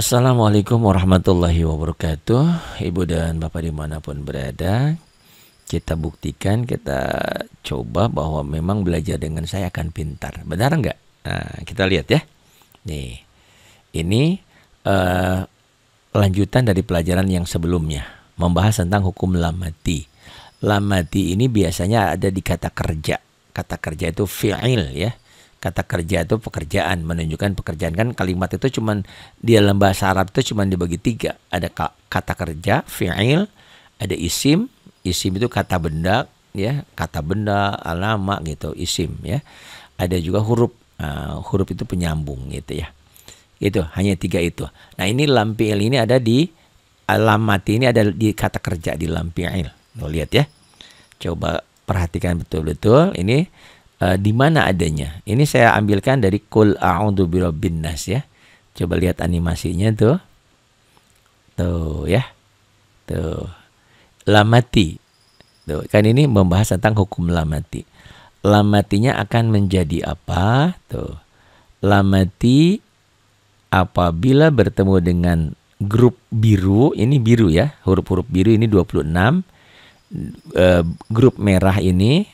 Assalamualaikum warahmatullahi wabarakatuh. Ibu dan Bapak dimanapun berada, kita buktikan, kita coba bahwa memang belajar dengan saya akan pintar. Benar nggak? Nah, kita lihat ya. Nih, ini lanjutan dari pelajaran yang sebelumnya, membahas tentang hukum lam mati. Lam mati ini biasanya ada di kata kerja. Kata kerja itu fi'il ya. Kata kerja itu pekerjaan, menunjukkan pekerjaan. Kan kalimat itu cuman di dalam bahasa Arab itu cuman dibagi tiga. Ada kata kerja, fi'il, ada isim. Isim itu kata benda, ya, kata benda, alamat gitu, isim ya. Ada juga huruf, huruf itu penyambung gitu ya. Itu hanya tiga itu. Nah ini lam fi'il ini ada di lamati, ini ada di kata kerja di lam fi'il. Lo lihat ya, coba perhatikan betul-betul ini. Di mana adanya? Ini saya ambilkan dari Qul A'udzu birabbinas ya. Coba lihat animasinya tuh. Tuh ya. Tuh. Lamati. Tuh, kan ini membahas tentang hukum lamati. Lamatinya akan menjadi apa? Tuh. Lamati apabila bertemu dengan grup biru, ini biru ya. Huruf-huruf biru ini 26. Grup merah ini,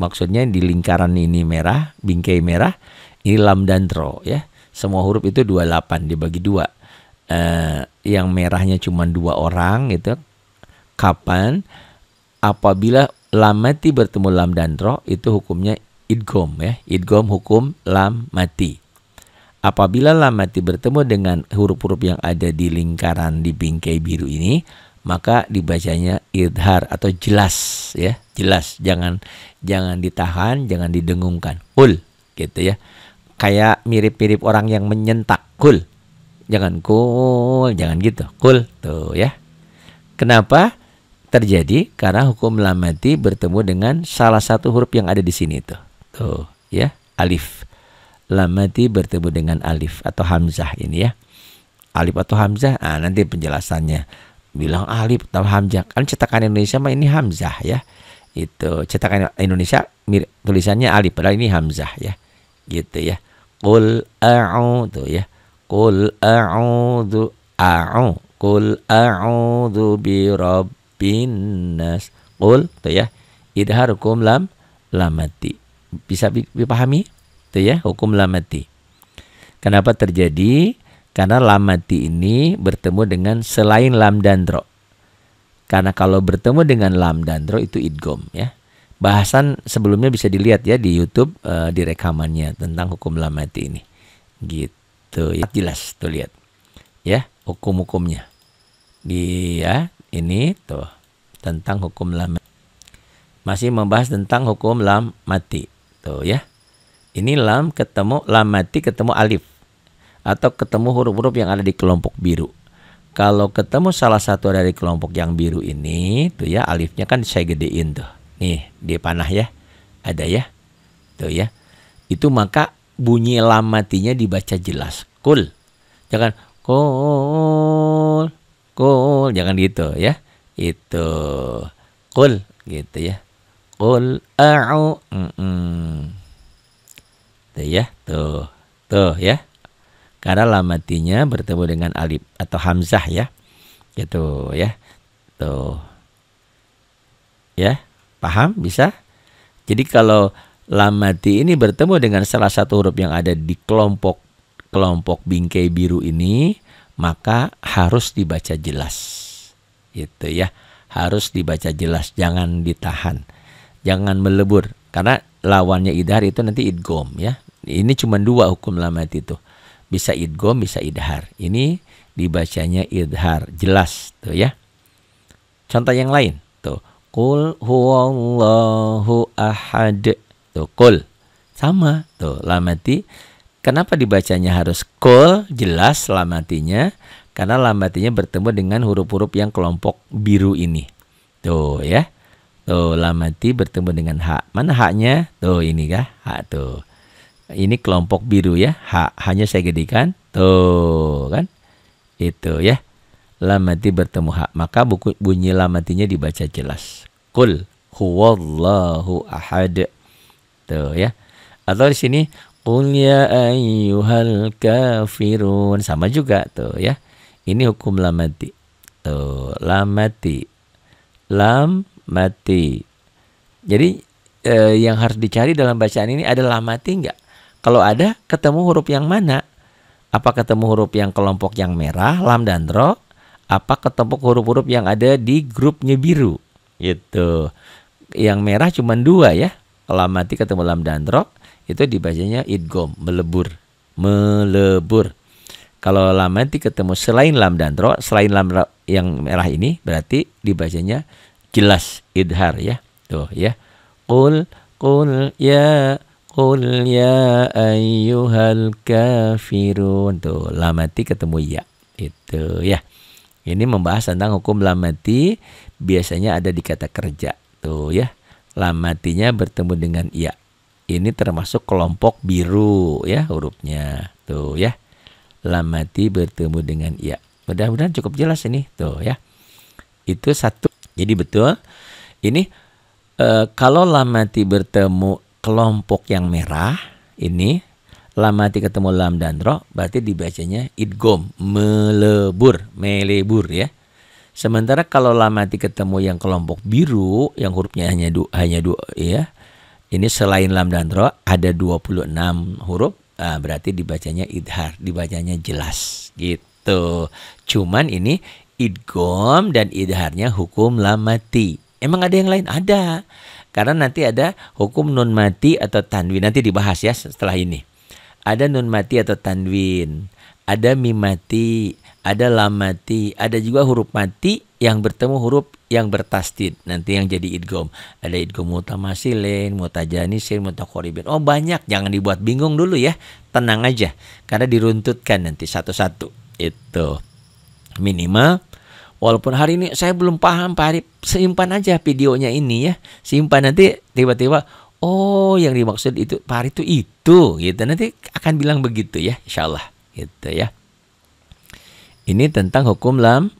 maksudnya di lingkaran ini merah, bingkai merah, ini lam dan tro ya. Semua huruf itu 28 dibagi dua. Yang merahnya cuma dua orang gitu. Kapan? Apabila lam mati bertemu lam dan tro, itu hukumnya idgom ya. Idgom hukum lam mati. Apabila lam mati bertemu dengan huruf-huruf yang ada di lingkaran di bingkai biru ini, maka dibacanya idhar atau jelas ya, jelas, jangan ditahan, jangan didengungkan, kul gitu ya, kayak mirip-mirip orang yang menyentak, kul, jangan kul, jangan gitu, kul tuh ya. Kenapa terjadi? Karena hukum lam mati bertemu dengan salah satu huruf yang ada di sini tuh, tuh ya, alif. Lam mati bertemu dengan alif atau hamzah ini ya, alif atau hamzah. Nah, nanti penjelasannya. Bilang alif atau hamzah, kan cetakan Indonesia mah ini hamzah ya, itu cetakan Indonesia tulisannya alif padahal ini hamzah ya, gitu ya. Qul a'udzu ya, qul a'udzu, qul a'udzu birabbinas, qul tuh ya, idhar hukum lamati. Bisa dipahami tuh ya hukum lamati. Kenapa terjadi? Karena lamati ini bertemu dengan selain lam dan dro. Karena kalau bertemu dengan lam dan dro itu idgom ya. Bahasan sebelumnya bisa dilihat ya di YouTube, di rekamannya tentang hukum lamati ini. Gitu ya, jelas tuh lihat. Ya, hukum-hukumnya. Dia ini tuh tentang hukum lamati. Masih membahas tentang hukum lam mati. Tuh ya. Ini lam ketemu lamati ketemu alif, atau ketemu huruf-huruf yang ada di kelompok biru. Kalau ketemu salah satu dari kelompok yang biru ini tuh ya, alifnya kan saya gedein tuh. Nih, di panah ya. Ada ya. Tuh ya. Itu maka bunyi lam matinya dibaca jelas. Kul. Jangan kul. Kul, jangan gitu ya. Itu kul gitu ya. Kul a'u. Tuh ya, tuh. Tuh ya. Karena lam matinya bertemu dengan alif atau hamzah ya. Gitu ya. Tuh. Ya, paham bisa? Jadi kalau lam mati ini bertemu dengan salah satu huruf yang ada di kelompok bingkai biru ini, maka harus dibaca jelas. Gitu ya. Harus dibaca jelas, jangan ditahan. Jangan melebur, karena lawannya idhar itu nanti idgom ya. Ini cuma dua hukum lam mati itu. Bisa idgom, bisa idhar. Ini dibacanya idhar, jelas tuh ya. Contoh yang lain tuh, qul huwallahu ahad. Tuh qul sama tuh lamati. Kenapa dibacanya harus qul jelas lamatinya? Karena lamatinya bertemu dengan huruf-huruf yang kelompok biru ini. Tuh ya. Tuh lamati bertemu dengan ha. Mana haknya? Tuh ini kah? Ha tuh. Ini kelompok biru ya. H hanya saya gedekan. Tuh kan. Itu ya. Lam mati bertemu H. Maka bunyi lam matinya dibaca jelas. Qul huwallahu ahad. Tuh ya. Atau di sini Qul yaa ayyuhal kafirun. Sama juga tuh ya. Ini hukum lamati. Tuh, lamati. Lam mati. Jadi yang harus dicari dalam bacaan ini ada lamati enggak? Kalau ada, ketemu huruf yang mana? Apa ketemu huruf yang kelompok yang merah, lam dan ro? Apa ketemu huruf-huruf yang ada di grupnya biru? Gitu. Yang merah cuma dua ya. Lam mati ketemu lam dan ro, itu dibacanya idgom, melebur. Melebur. Kalau lam mati ketemu selain lam dan ro, selain lam yang merah ini, berarti dibacanya jelas idhar ya. Tuh ya. Qul ya ayyuhal kafirun. Tuh, lam mati ketemu ya. Itu ya. Ini membahas tentang hukum lam mati, biasanya ada di kata kerja. Tuh ya. Lam matinya bertemu dengan ya. Ini termasuk kelompok biru ya hurufnya. Tuh ya. Lam mati bertemu dengan ya. Mudah-mudahan cukup jelas ini. Tuh ya. Itu satu. Jadi betul. Ini kalau lam mati bertemu kelompok yang merah. Ini lam mati ketemu lam dan ro. Berarti dibacanya idgom. Melebur. Melebur ya. Sementara kalau lam mati ketemu yang kelompok biru. Yang hurufnya hanya dua ya. Ini selain lam dan ro. Ada 26 huruf. Nah, berarti dibacanya idhar, dibacanya jelas gitu. Cuman ini idgom dan idharnya hukum lam mati. Emang ada yang lain? Ada. Karena nanti ada hukum nun mati atau tanwin. Nanti dibahas ya setelah ini. Ada nun mati atau tanwin. Ada mim mati. Ada lam mati. Ada juga huruf mati yang bertemu huruf yang bertasdid. Nanti yang jadi idgom. Ada idgom mutamasilen, mutajanisir, mutakoribin. Oh banyak. Jangan dibuat bingung dulu ya. Tenang aja. Karena diruntutkan nanti satu-satu. Itu. Minimal. Walaupun hari ini saya belum paham Pak Arif. Simpan aja videonya ini ya. Simpan nanti tiba-tiba. Oh yang dimaksud itu Pak Arif itu. Gitu. Nanti akan bilang begitu ya. Insya Allah. Gitu ya. Ini tentang hukum lam